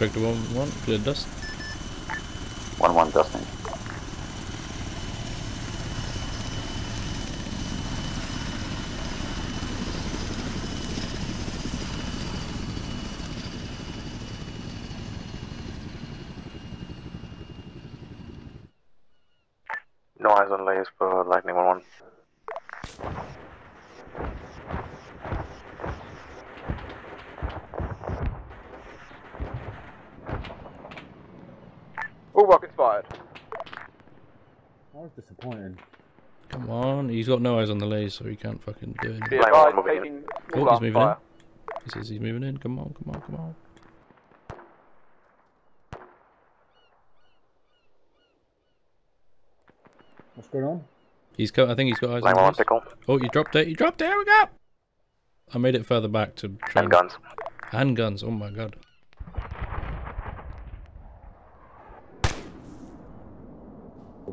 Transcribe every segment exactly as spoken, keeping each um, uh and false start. Expect one one clear dust. One one dusting. No eyes on layers for lightning one one. All rockets fired. That was disappointing. Come on, he's got no eyes on the lays, so he can't fucking do anything. Yeah, oh, he's moving fire. in. He says he's moving in. Come on, come on, come on. What's going on? He's got. I think he's got eyes Line on the lays. Oh, you dropped it. You dropped it. Here we go. I made it further back to. Try and guns. And guns. Oh my god.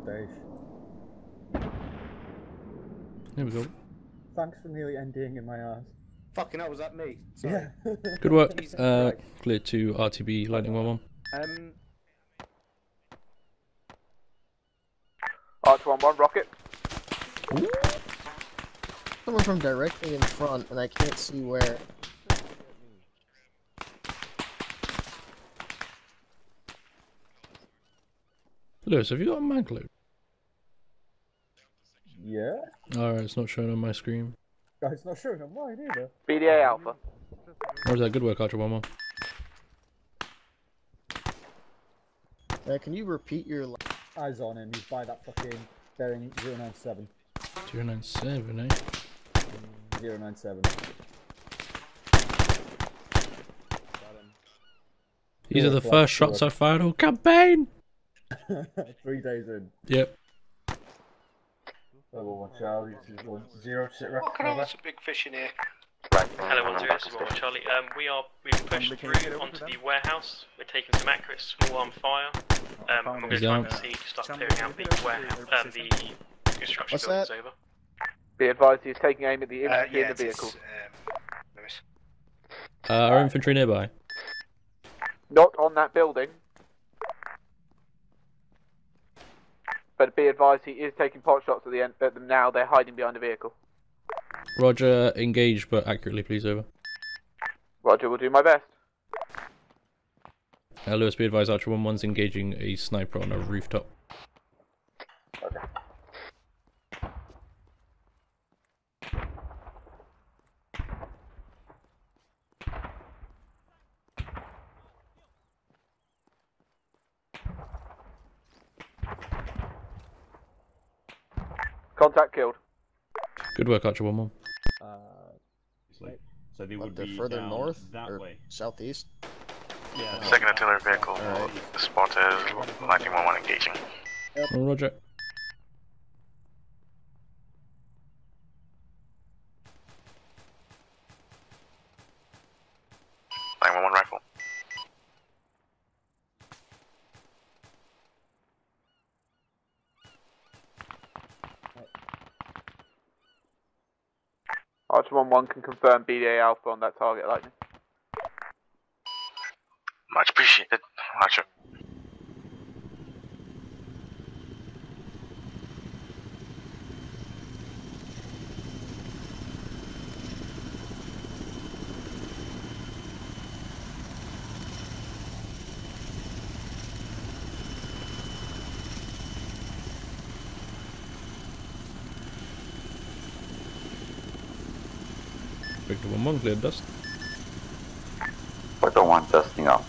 Dave. There we go. Thanks for nearly ending in my ass. Fucking hell, was that me? Sorry. Yeah. Good work. Uh, clear to R T B Lightning one one. Um. R two one one rocket. Ooh. Someone from directly in front, and I can't see where. Lewis, have you got a mag loop? Yeah. Alright, it's not showing on my screen. God, it's not showing on mine either. B D A Alpha. Or is that good work, Archer one more? Uh, can you repeat your eyes on him? He's by that fucking bearing zero nine seven. zero nine seven, eh? zero nine seven. These are the first shots I fired all campaign! Three days in. Yep. Level one Charlie, one zero. What can I? That's a big fish in here. Right. Hello, one zero. This is one Charlie. Um, we are we've pushed through onto the warehouse. We're taking some accurate small arm fire. Um, and we're going to see to start clearing out the warehouse. Um, the construction buildings over. Be advised, he's taking aim at the infantry in the vehicle. Uh, our infantry nearby. Not on that building. But be advised, he is taking pot shots at the end. At them now, they're hiding behind a vehicle. Roger, engage, but accurately, please, over. Roger, will do my best. Uh, Lewis, be advised, Archer one one's engaging a sniper on a rooftop. Contact killed. Good work, Archer one more. Uh, wait. So they would be further north that or way. Southeast. Yeah. Second artillery vehicle right. Spotted. Lightning one one engaging. Yep. Roger. Lightning one one rifle. Archer one one can confirm B D A Alpha on that target, Lightning. Much appreciated, Archer. One more clear dust. I don't want dusting up.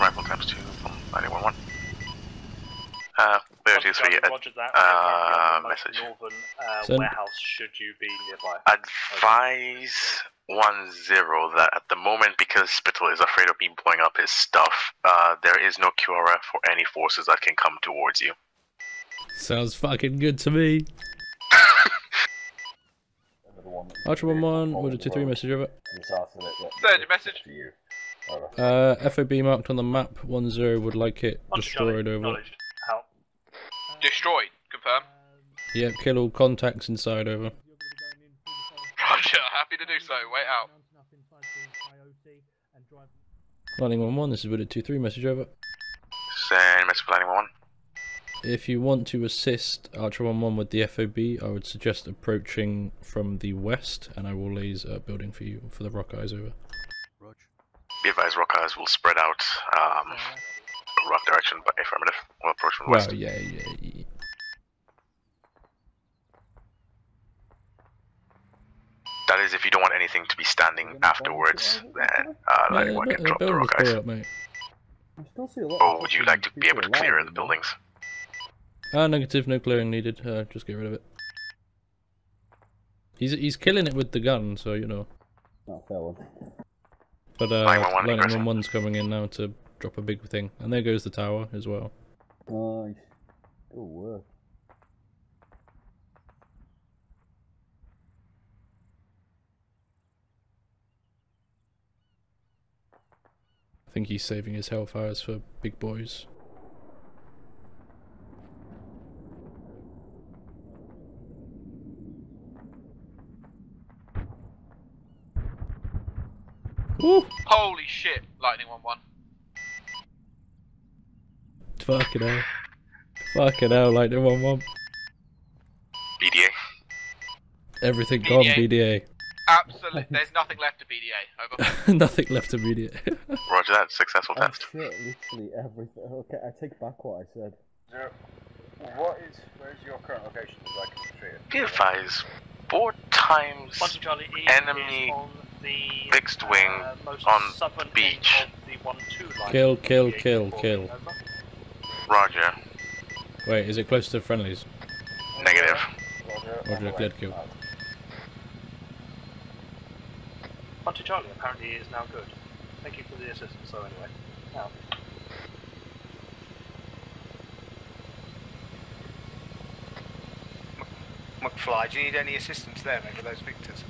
Rifle times two from ninety-one one. Uh, thirty-three. Uh, uh, message. Northern uh, warehouse. Should you be nearby? Advise. One zero that at the moment, because Spittle is afraid of me blowing up his stuff, uh, there is no Q R F for any forces that can come towards you. Sounds fucking good to me. Archer one one, order two three message over. Third message. Uh, F O B marked on the map. One zero would like it destroyed over. Destroyed. Confirm. Yep, yeah, kill all contacts inside, over. Roger, happy to do so, wait out. Lightning one one, this is Wooded two three, message over. Send message for Lightning one one. If you want to assist Archer one one with the F O B, I would suggest approaching from the west, and I will lays a building for you for the rock eyes, over. Roger. Be advised, rock eyes will spread out um, the rock direction, but affirmative, we'll approach from the well, west. Yeah, yeah, yeah. That is, if you don't want anything to be standing afterwards, then uh, Lightning yeah, one can drop the rock eyes. Up, mate. Or would you like to be able to clear in the buildings? Ah, negative, no clearing needed, uh, just get rid of it. He's he's killing it with the gun, so you know. Not fair one. But uh, Lightning one one's coming in now to drop a big thing. And there goes the tower as well. Nice. Good work. I think he's saving his Hellfires for big boys. Woo. Holy shit, Lightning one one. Fucking hell. Fucking hell, Lightning one one. B D A. Everything B D A. Gone, B D A. Absolutely, there's nothing left to B D A, over. Nothing left to B D A. Roger that, successful oh, test. Shit, literally everything. Okay, I take back what I said. Zero. What is, where's your current location? I can see it. P F I's four times enemy... The, fixed wing uh, on the beach. The one, two line kill, kill, kill, kill. Roger. Wait, is it close to friendlies? Negative. Roger, Roger dead kill. Monte Charlie apparently is now good. Thank you for the assistance, so anyway. Now. McFly, do you need any assistance there, mate, with those victors?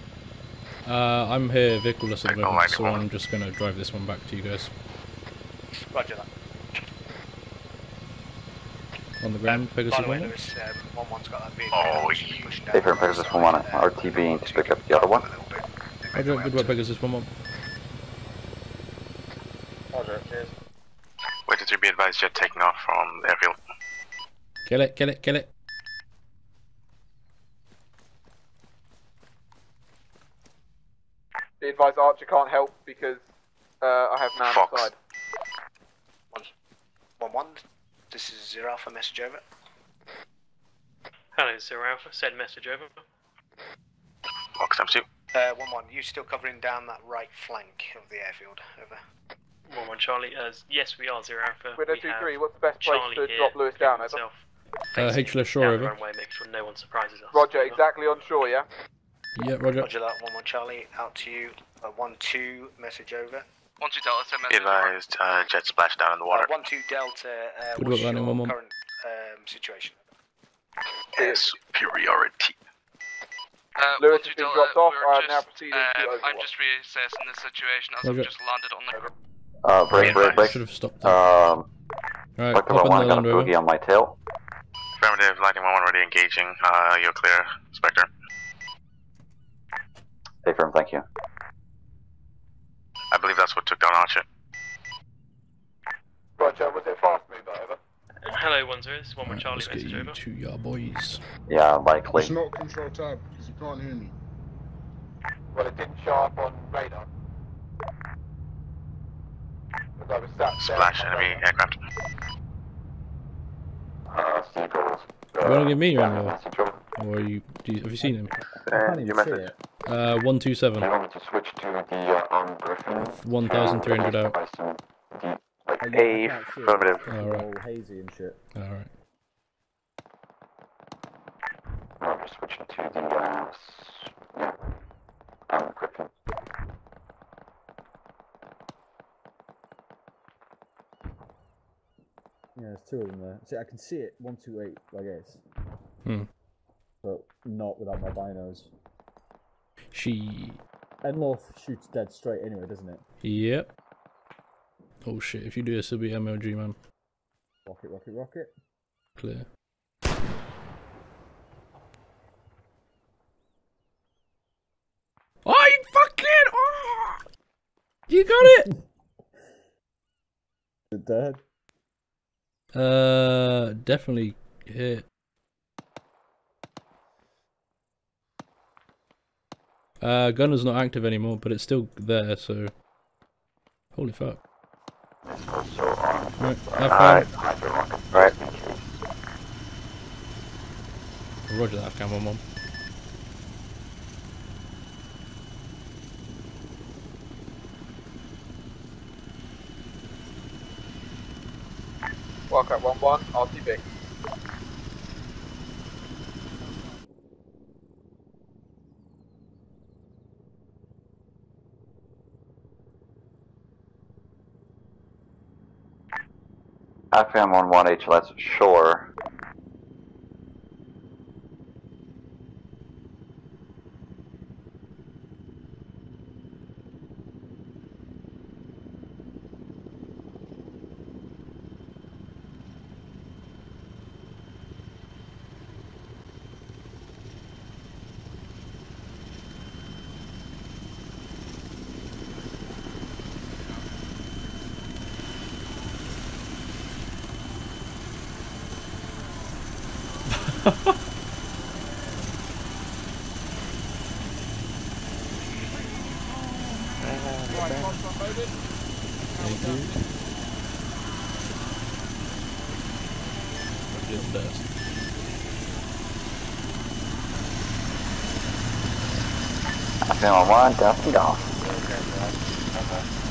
Uh, I'm here, vehicleless at the moment, so I'm just going to drive this one back to you guys. Roger that. On the ground, um, Pegasus by the way, one? Lewis, um, one one's got that vehicle. Oh, you... Different Pegasus one one, R T V needs to pick up the other one. Roger, good work Pegasus one one. Roger, cheers. Wait until you be advised you're taking off from the airfield. Kill it, kill it, kill it. The advised Archer can't help because uh, I have man Fox. Inside. One, one, one. This is Zero Alpha, message over. Hello, Zero Alpha, send message over. Fox, I'm two. Uh, one, one. You still covering down that right flank of the airfield, over. One, one, Charlie. Uh, yes, we are Zero Alpha. We're we two, three. What's the best place Charlie to here, drop Lewis down, over? Uh, H Lewis shore, over. Runway, make sure no one surprises us. Roger, over. Exactly on shore, yeah. Yeah, Roger. Roger that, one one Charlie, out to you. Uh, one two, message over. One two Delta, send message. Advised, uh, jet splash down in the water. Uh, one two Delta, uh, what's your current um, situation? Air superiority. Uh, Lewis has been dropped off. I have now proceeded uh, to overwatch. I'm just reassessing the situation as I've just landed on the ground. Uh, break, break, break. Should have stopped. Um, right, up in the land rover. Boogie on my tail. Affirmative, Lightning one one already engaging. Uh, you're clear, Spectre. Stay firm, thank you. I believe that's what took down Archer. Roger, was it fast move, over? Hello, one zero. This is one more Charlie, message over. To your boys. Yeah, likely. It's not control tab because you can't hear me. Well, it didn't show up on radar. I was sat Splash there, enemy there. Aircraft. Uh, Seagulls. Uh, you want to give me your ammo? Or you, do you, have you seen him? Uh, your message. Uh, one two seven. I want to switch to the uh, armed Griffin. One thousand three hundred out. A affirmative. All right. All hazy and shit. All right. I'm just switching to the uh, yeah, armed Griffin. Yeah, there's two of them there. See, I can see it. One two eight, I guess. Hmm. But not without my binos. She. Enloth shoots dead straight anyway, doesn't it? Yep. Oh shit, if you do this, it'll be M L G, man. Rocket, rocket, rocket. Clear. You got it. Is it dead? Uh, definitely hit. Uh, gunner's not active anymore, but it's still there. So, holy fuck! Right, Afghan. Right. Roger that, Afghan one one. Walkout one one, R T B. Afghan one one H L S shore. Now I want to dump it off.